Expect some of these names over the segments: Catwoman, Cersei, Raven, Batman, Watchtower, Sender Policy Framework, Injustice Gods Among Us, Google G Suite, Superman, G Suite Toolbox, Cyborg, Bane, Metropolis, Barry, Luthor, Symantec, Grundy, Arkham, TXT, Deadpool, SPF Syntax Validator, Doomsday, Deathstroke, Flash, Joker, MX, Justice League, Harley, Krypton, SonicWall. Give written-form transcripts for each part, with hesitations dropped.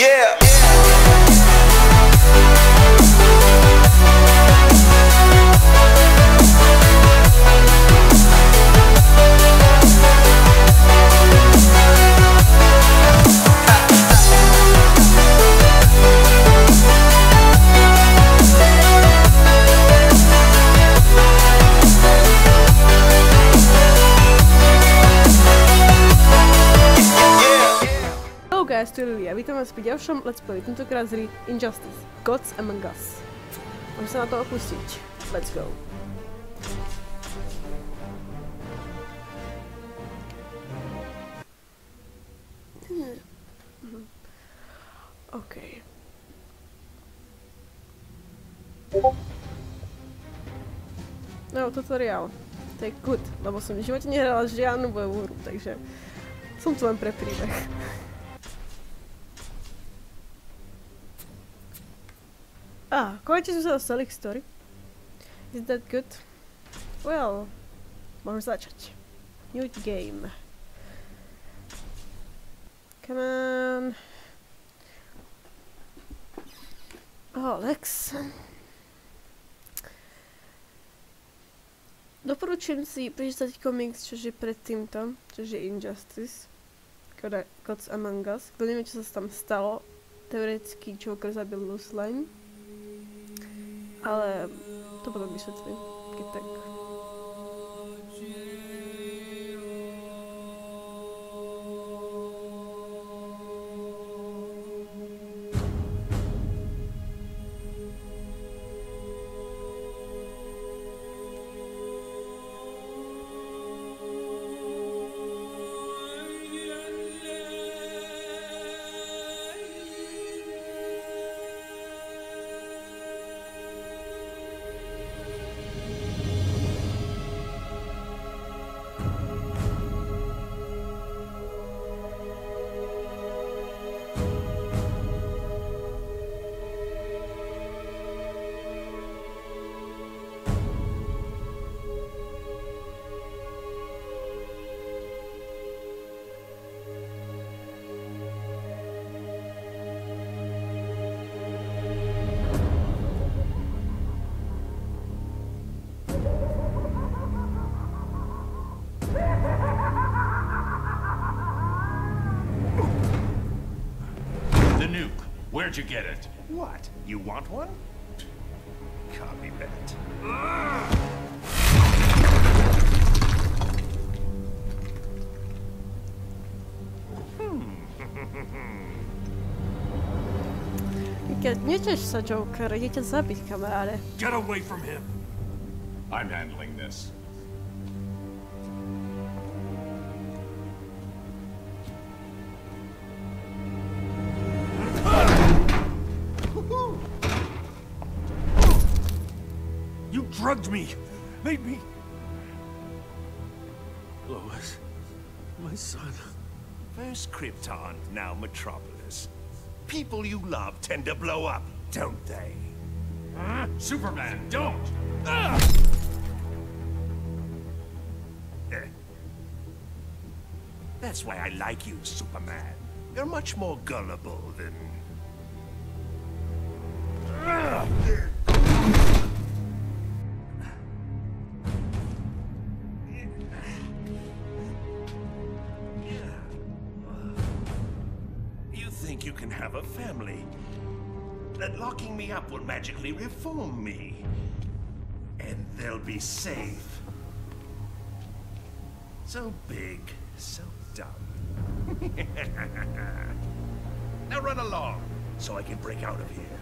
Yeah. Ja witam was w pierwszym Let's Play, tentokrát z hry Injustice Gods Among Us. Muszę się na to opuścić. Let's go. Okej. No, tutorial. To jest good, no bo som životě nehrala žiadnu bojovú hru, takže som tu len pre príbeh. Konečne sme sa dostali k story. Is that good? Well, môžem začať. New game. Come on. Alex. Doporučujem si prečítať komiks, čože pred týmto, čože Injustice. Gods Among Us. Kto nevie, čo sa tam stalo. Teoreticky Joker zabil Lois Lane. Ale to potom vysvetlím, keď tak. Where'd you get it? What? You want one? Copy that. Get away from him. I'm handling this. Drugged me, made me. Lois, my son. First Krypton, now Metropolis. People you love tend to blow up, don't they? Huh? Superman, don't! That's why I like you, Superman. You're much more gullible than. Have a family. That locking me up will magically reform me. And they'll be safe. So big, so dumb. Now run along, so I can break out of here.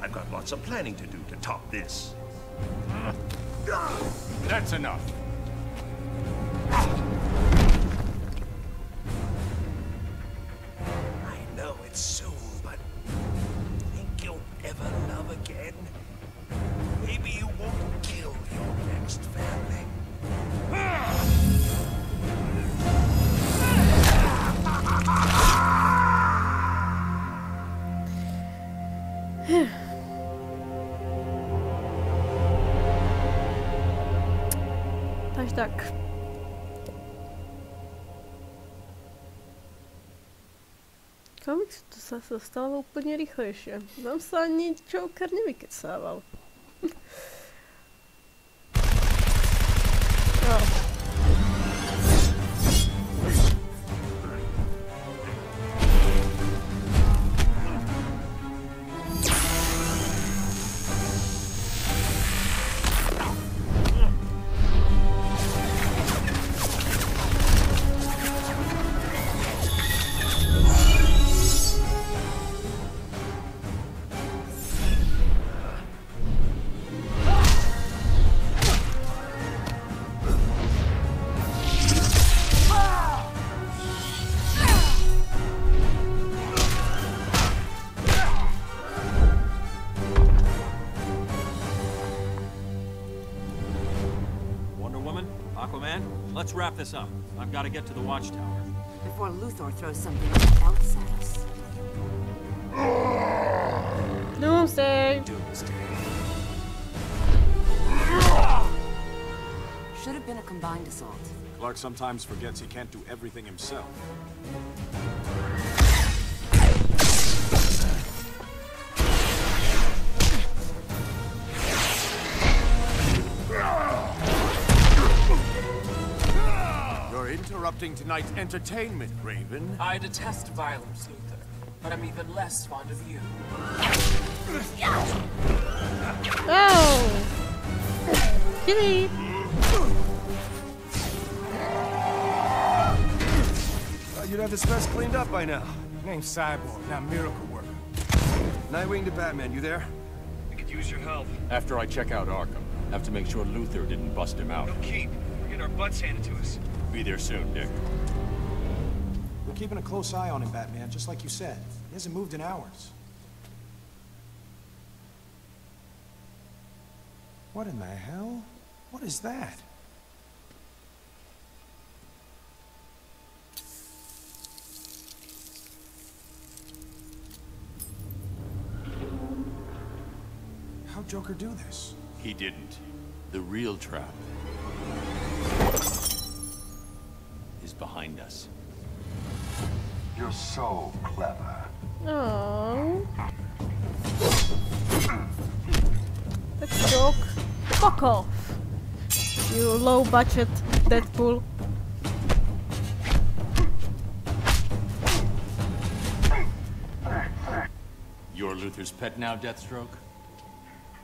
I've got lots of planning to do to top this. That's enough. Tak. Kto by tu sa stalo úplne rýchlejšie? Tam sa ani Joker nevykecával. Oh. Let's wrap this up. I've got to get to the Watchtower. Before Luthor throws something else at us. Doomsday! Doomsday. Should have been a combined assault. Clark sometimes forgets he can't do everything himself. Tonight's entertainment, Raven. I detest violence, Luthor, but I'm even less fond of you. Oh! Kitty! You'd have this mess cleaned up by now. Name's Cyborg, not Miracle Worker. Nightwing to Batman, you there? We could use your help. After I check out Arkham, I have to make sure Luthor didn't bust him out. No keep. We're getting our butts handed to us. Be there soon, Dick. We're keeping a close eye on him, Batman, just like you said. He hasn't moved in hours. What in the hell? What is that? How'd Joker do this? He didn't. The real trap behind us. You're so clever. Oh. That's a joke. Fuck off. You low budget Deadpool. You're Luthor's pet now, Deathstroke?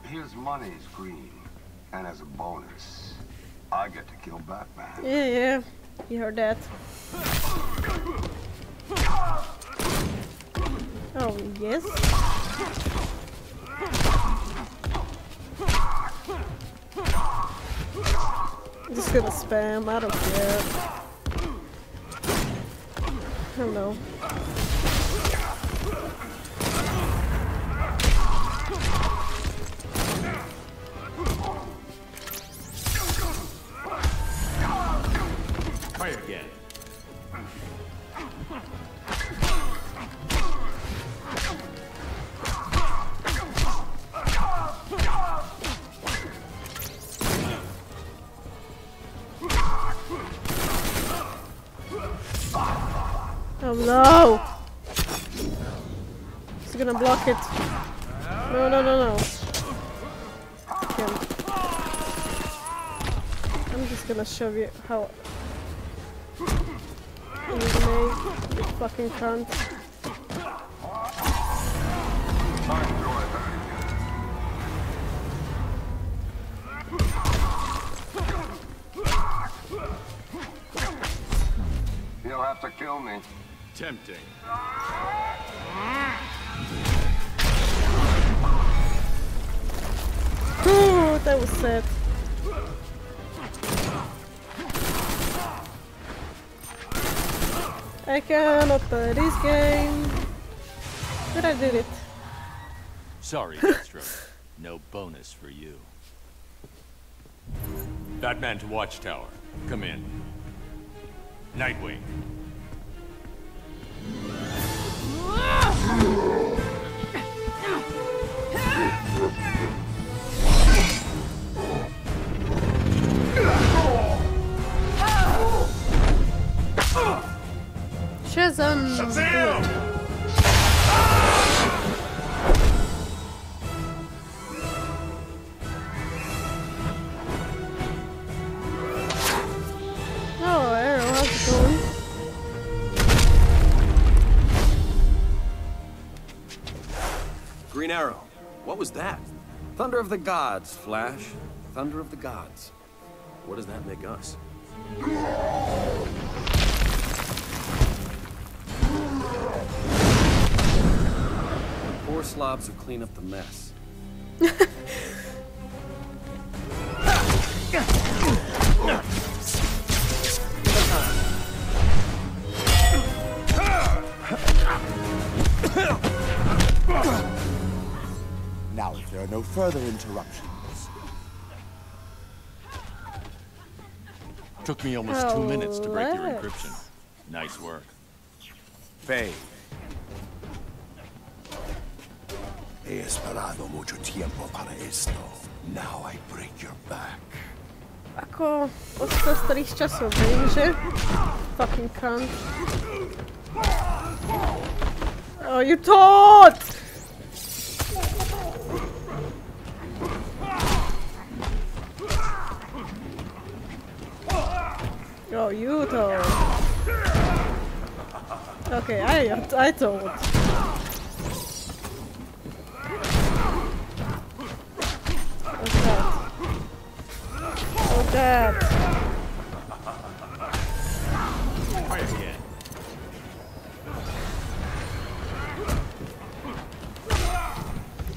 Here's money's green. And as a bonus, I get to kill Batman. Yeah, yeah. You heard that. Oh, yes. I'm just gonna spam, I don't care. Hello. Again. Oh no! He's gonna block it. No, no, no, no. Okay. I'm just gonna show you how. You fucking cunt. You'll have to kill me. Tempting. Ooh, that was sad. I cannot play this game, but I did it. Sorry, Deathstroke. No bonus for you. Batman to Watchtower. Come in. Nightwing. Shazam! Shazam! Green Arrow, what was that? Thunder of the Gods, Flash. Thunder of the Gods. What does that make us? Four slobs who clean up the mess. Now, if there are no further interruptions. Took me almost 2 minutes to break your encryption. Nice work. Faye. He esperado mucho tiempo para esto. Now I break your back. Ako odstostarých časov, viem, že? Fucking cunt. Oh, you thought! Oh, you thought. Okay, I thought. What's that? Oh, that.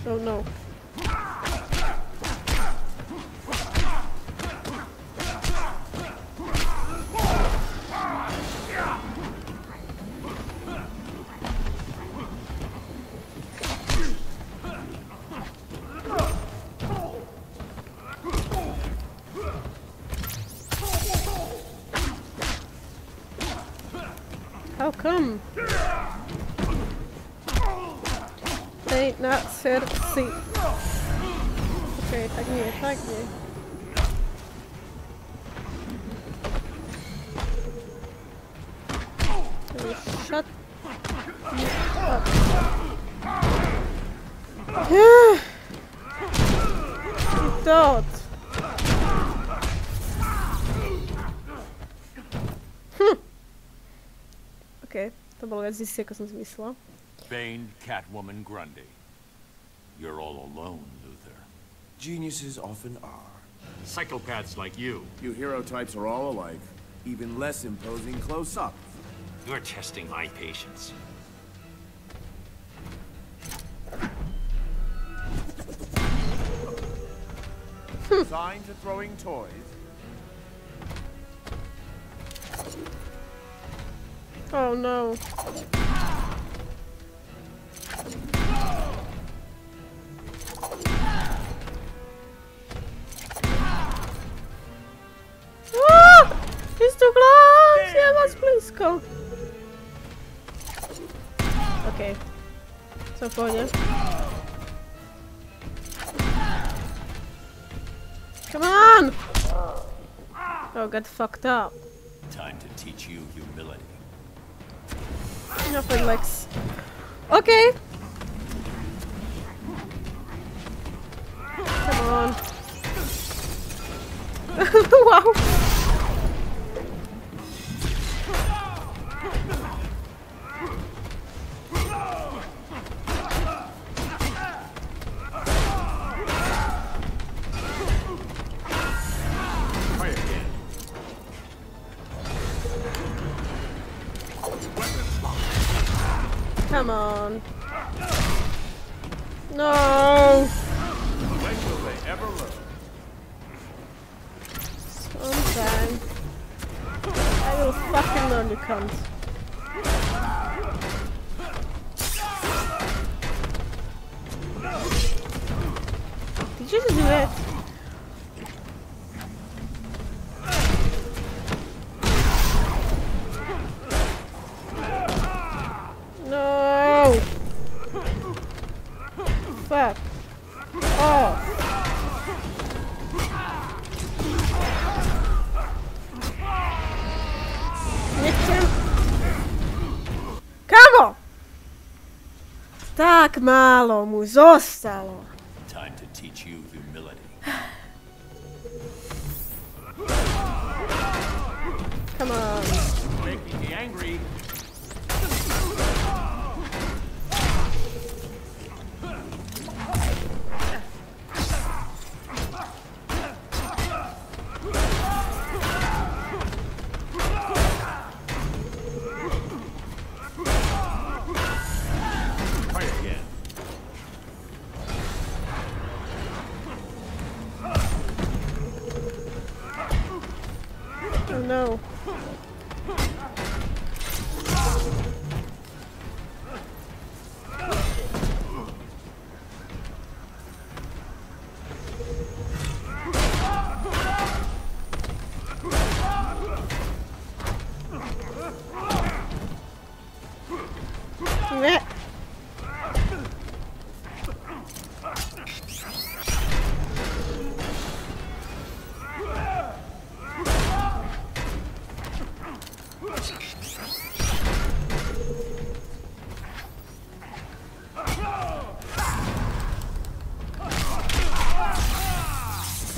Oh no. How come? They ain't not said see. Okay, attack me. So shut me up. You don't. Okay, to bylo věc zjistě, jako jsem si myslela. Bane, Catwoman, Grundy. You're all alone, Luthor. Geniuses often are. Psychopaths like you. You hero types are all alike, even less imposing close up. You're testing my patience. Sign to throwing toys. Oh no. Ah! He's too close! Yeah, let's please go. Okay. So far, yeah. Come on! Oh, get fucked up. Time to teach you humility. Nothing likes. Okay. Come on. Wow. Come on. No. When will they ever learn? Sometime. I will fucking learn, you cunt. Did you just do it? Fuck off. Kamo! Tak málo mu zostalo. Time to teach you humility. Come on. Make me angry.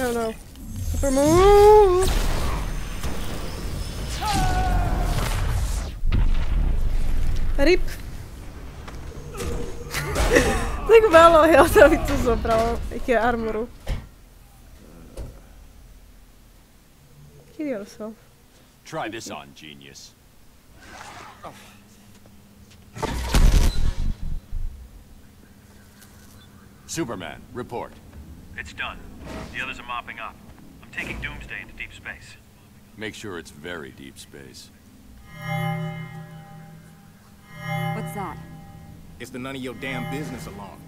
Oh no. Super move! Rip! Tak málo health, abych to zobrala. Jak je armoru. Kill yourself. Try this on, genius. Oh. Superman, report. It's done. The others are mopping up. I'm taking Doomsday into deep space. Make sure it's very deep space. What's that? It's the none of your damn business alarm.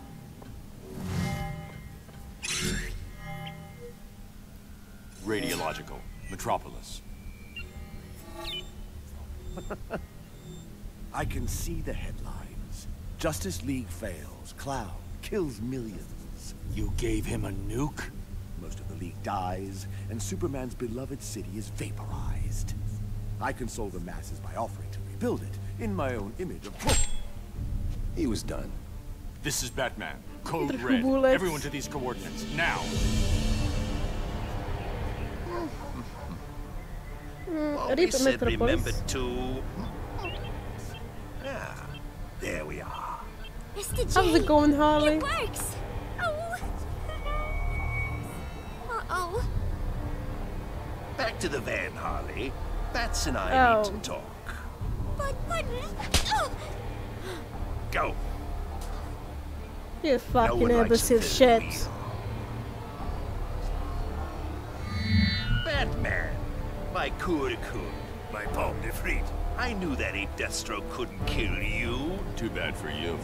Radiological. Metropolis. I can see the headlines. Justice League fails. Cloud kills millions. You gave him a nuke? Most of the League dies, and Superman's beloved city is vaporized. I console the masses by offering to rebuild it, in my own image of course. He was done. This is Batman. Code Red. Bullets. Everyone to these coordinates, now! Always said remember to... Ah, there we are. Mr. J, how's it going, Harley? It works! Oh! Uh-oh. Back to the van, Harley. Bats and I need to talk. But... Oh. Go! You fucking imbecile shit. Batman! My coup de coup. My pomme de frite. I knew that ape Deathstroke couldn't kill you. Too bad for you.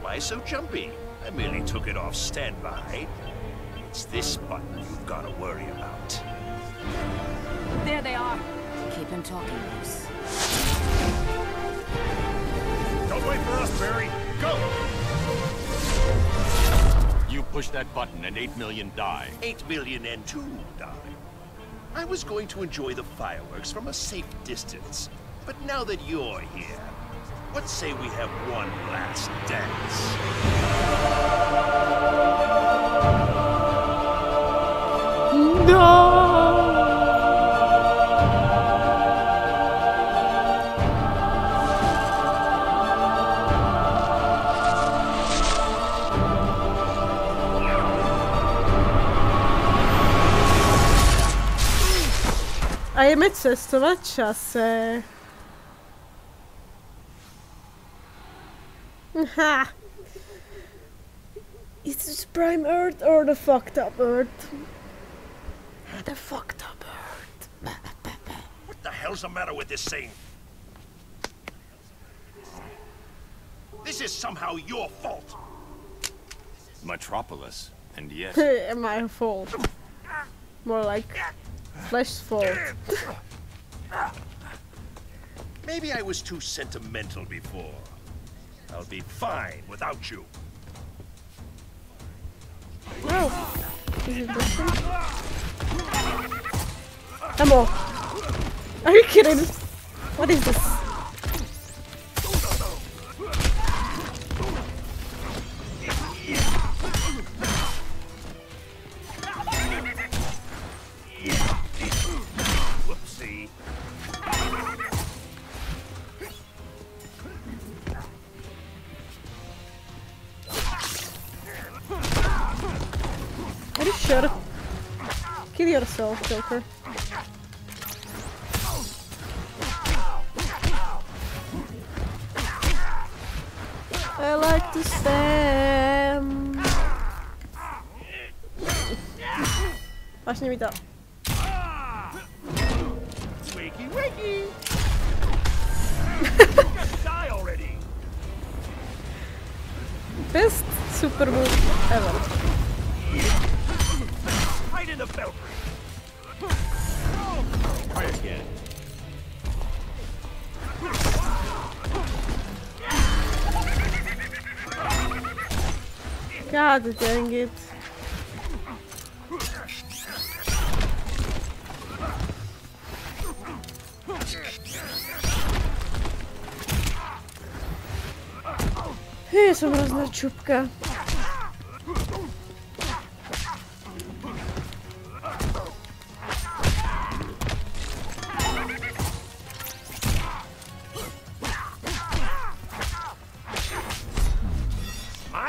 Why so jumpy? I merely took it off standby. It's this button you've got to worry about. There they are. Keep them talking, Bruce. Don't wait for us, Barry. Go! You push that button and 8 million die. 8 million and 2 die. I was going to enjoy the fireworks from a safe distance. But now that you're here, let's say we have one last dance. No! A jeme cestovat čase. Ha! Is this Prime Earth or the fucked up Earth? The fucked up Earth. What the hell's the matter with this thing? This is somehow your fault. Metropolis, and yes. My fault. More like Flash's fault. Maybe I was too sentimental before. I'll be fine without you. Wow. Is it this one? Come on. Are you kidding? What is this? Whoopsie. Shut up. Kill yourself, Joker. I like to spam. Właśnie mi to. Wakey, wakey. Die already. Best super move ever. In the belfry. Try again. God dang it. Jestem rozna czubka.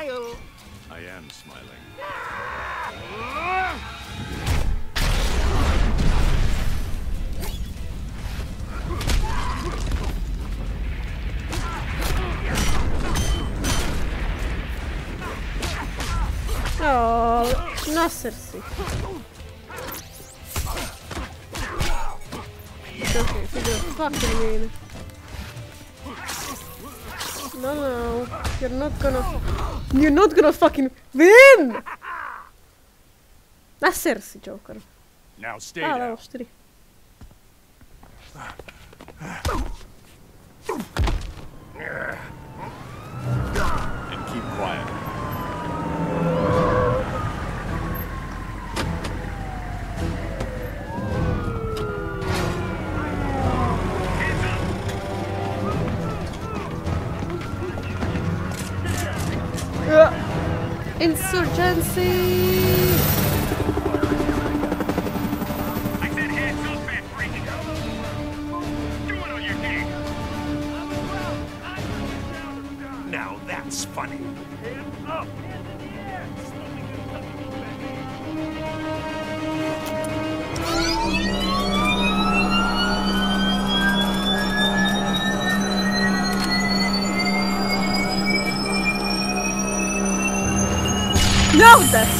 smile. I am smiling. Oh, no, Cersei. Okay, so you're fucking mean. No, no, you're not gonna fucking win. That's Cersei, Joker. Now stay down. And keep quiet. Insurgency! I said hands up, fat freak! Do it on your game! Now that's funny! Hands up! Hands in the air! No, that's